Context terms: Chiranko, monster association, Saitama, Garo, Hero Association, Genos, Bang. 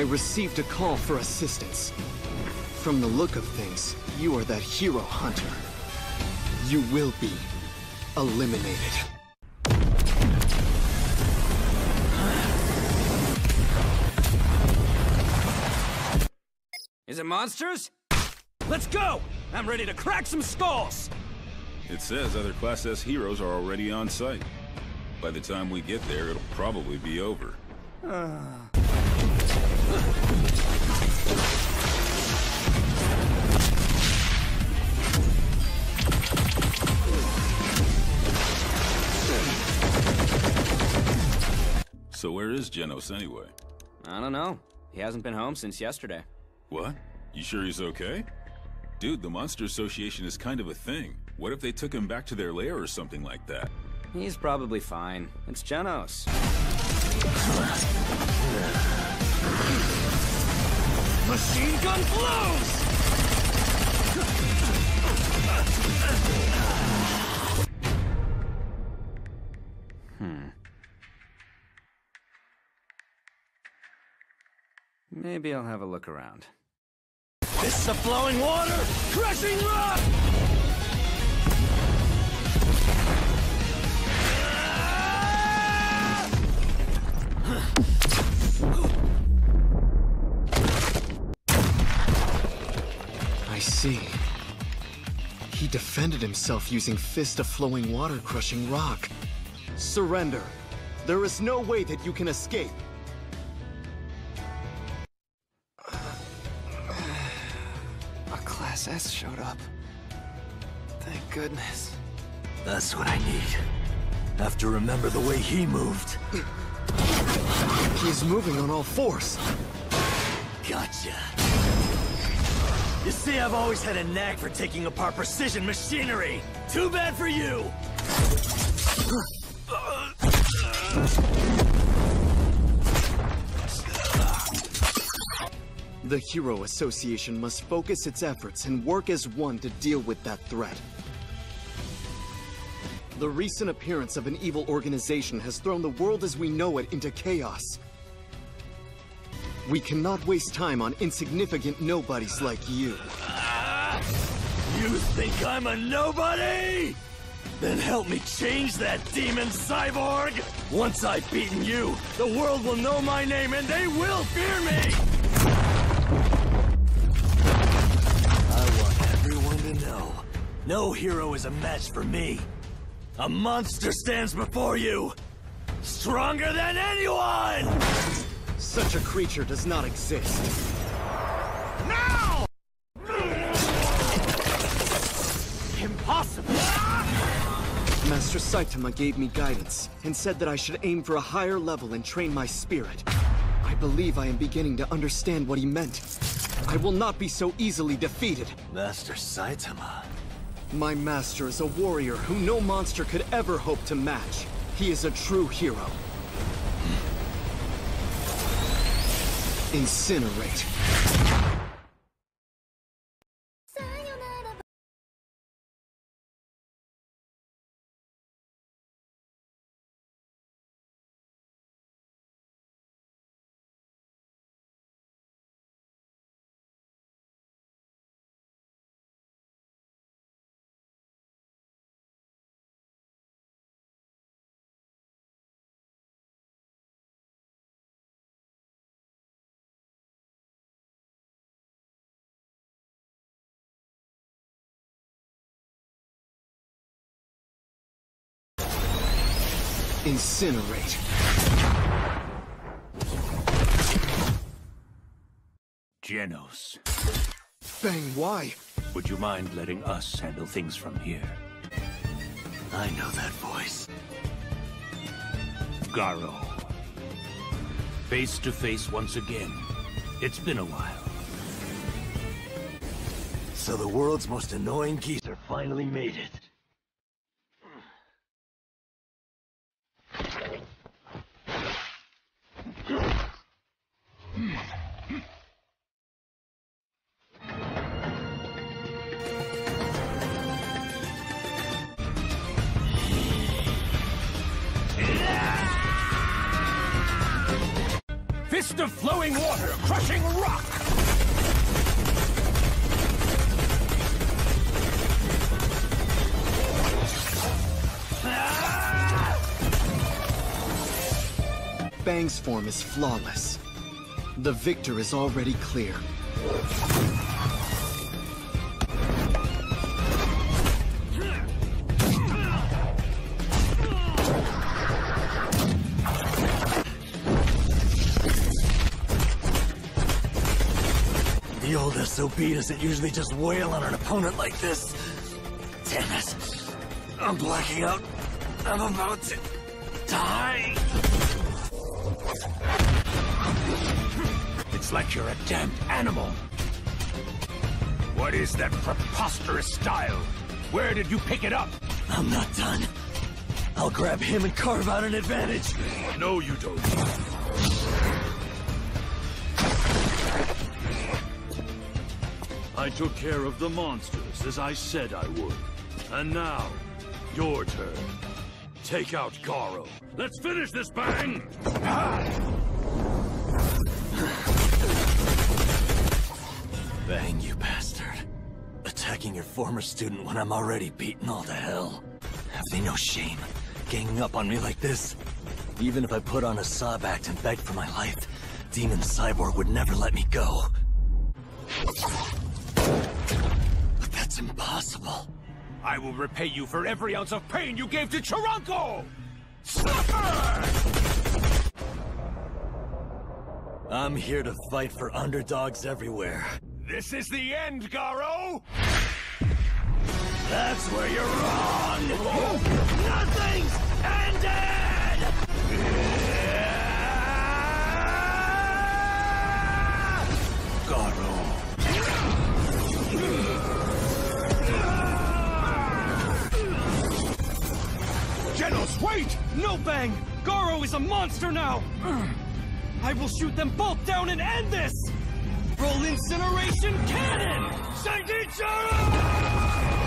I received a call for assistance. From the look of things, you are that hero hunter. You will be eliminated. Is it monsters? Let's go! I'm ready to crack some skulls! It says other Class S heroes are already on site. By the time we get there, it'll probably be over. So where is Genos anyway? I don't know. He hasn't been home since yesterday. What? You sure he's okay? Dude, the Monster Association is kind of a thing. What if they took him back to their lair or something like that? He's probably fine. It's Genos. Machine gun blows! Maybe I'll have a look around. This is the flowing water, crashing rock! I see. He defended himself using fist of flowing water, crushing rock. Surrender. There is no way that you can escape. A Class S showed up. Thank goodness. That's what I need. Have to remember the way he moved. He's moving on all fours. Gotcha. You see, I've always had a knack for taking apart precision machinery. Too bad for you. The Hero Association must focus its efforts and work as one to deal with that threat. The recent appearance of an evil organization has thrown the world as we know it into chaos. We cannot waste time on insignificant nobodies like you. You think I'm a nobody? Then help me change that, demon cyborg! Once I've beaten you, the world will know my name and they will fear me! I want everyone to know, no hero is a match for me. A monster stands before you, stronger than anyone! Such a creature does not exist. Now! Impossible! Master Saitama gave me guidance and said that I should aim for a higher level and train my spirit. I believe I am beginning to understand what he meant. I will not be so easily defeated. Master Saitama... My master is a warrior who no monster could ever hope to match. He is a true hero. Incinerate. Incinerate. Genos. Bang, why? Would you mind letting us handle things from here? I know that voice. Garo. Face to face once again. It's been a while. So the world's most annoying geezer finally made it. of flowing water, crushing rock! Bang's form is flawless. The victor is already clear. The oldest who beat us that usually just wail on an opponent like this. Damn it. I'm blacking out. I'm about to die. It's like you're a damned animal. What is that preposterous style? Where did you pick it up? I'm not done. I'll grab him and carve out an advantage. No, you don't. I took care of the monsters as I said I would. And now, your turn. Take out Garo. Let's finish this, Bang! Bang, you bastard. Attacking your former student when I'm already beaten all to hell. Have they no shame, ganging up on me like this? Even if I put on a sob act and begged for my life, Demon Cyborg would never let me go. But that's impossible. I will repay you for every ounce of pain you gave to Chiranko! Suffer! I'm here to fight for underdogs everywhere. This is the end, Garo! That's where you're wrong! Nothing's ended! Garo. Genos, wait! No, Bang! Garo is a monster now! I will shoot them both down and end this! Roll incineration cannon! Saitama!